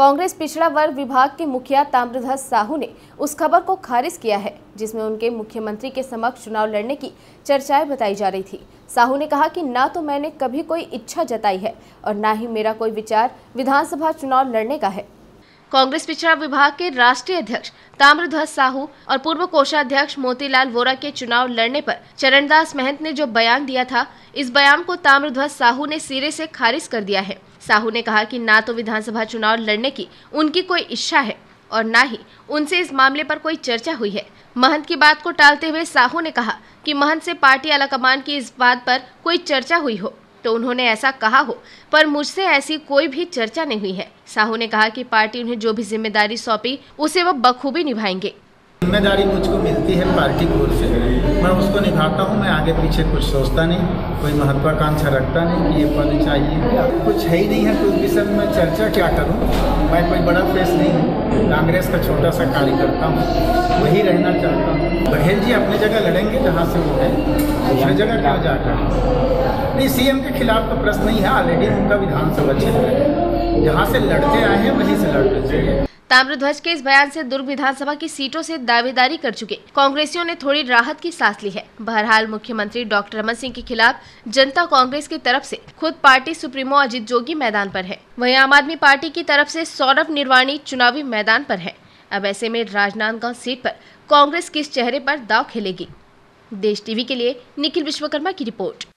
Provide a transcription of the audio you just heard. कांग्रेस पिछड़ा वर्ग विभाग के मुखिया ताम्रध्वज साहू ने उस खबर को खारिज किया है जिसमें उनके मुख्यमंत्री के समक्ष चुनाव लड़ने की चर्चाएं बताई जा रही थी। साहू ने कहा कि ना तो मैंने कभी कोई इच्छा जताई है और ना ही मेरा कोई विचार विधानसभा चुनाव लड़ने का है। कांग्रेस पिछड़ा विभाग के राष्ट्रीय अध्यक्ष ताम्रध्वज साहू और पूर्व कोषाध्यक्ष मोतीलाल वोरा के चुनाव लड़ने पर चरणदास महंत ने जो बयान दिया था, इस बयान को ताम्रध्वज साहू ने सिरे से खारिज कर दिया है। साहू ने कहा कि ना तो विधानसभा चुनाव लड़ने की उनकी कोई इच्छा है और ना ही उनसे इस मामले पर कोई चर्चा हुई है। महंत की बात को टालते हुए साहू ने कहा कि महंत से पार्टी आलाकमान की इस बात पर कोई चर्चा हुई हो तो उन्होंने ऐसा कहा हो, पर मुझसे ऐसी कोई भी चर्चा नहीं हुई है। साहू ने कहा कि पार्टी उन्हें जो भी जिम्मेदारी सौंपी उसे वो बखूबी निभाएंगे। जिम्मेदारी मुझको मिलती है पार्टी की ओर से, मैं उसको निभाता हूँ। मैं आगे पीछे कुछ सोचता नहीं, कोई महत्वाकांक्षा रखता नहीं कि ये पद चाहिए, कुछ है ही नहीं है। तो उस विषय में मैं चर्चा क्या करूँ? मैं कोई बड़ा फेस नहीं हूँ, कांग्रेस का छोटा सा कार्यकर्ता हूँ, वही रहना चाहता हूँ। बघेल जी अपनी जगह लड़ेंगे जहाँ से वो है, दूसरी जगह क्या जाकर नहीं। सीएम के खिलाफ तो प्रश्न नहीं है, ऑलरेडी उनका विधानसभा क्षेत्र है, जहाँ से लड़ते आए हैं वहीं से लड़ना चाहिए। ताम्रध्वज के इस बयान से दुर्ग विधानसभा की सीटों से दावेदारी कर चुके कांग्रेसियों ने थोड़ी राहत की सांस ली है। बहरहाल मुख्यमंत्री डॉक्टर रमन सिंह के खिलाफ जनता कांग्रेस की तरफ से खुद पार्टी सुप्रीमो अजित जोगी मैदान पर है, वहीं आम आदमी पार्टी की तरफ से सौरभ निर्वाणी चुनावी मैदान पर है। अब ऐसे में राजनांदगांव सीट पर कांग्रेस किस चेहरे पर दाव खेलेगी? देश टीवी के लिए निखिल विश्वकर्मा की रिपोर्ट।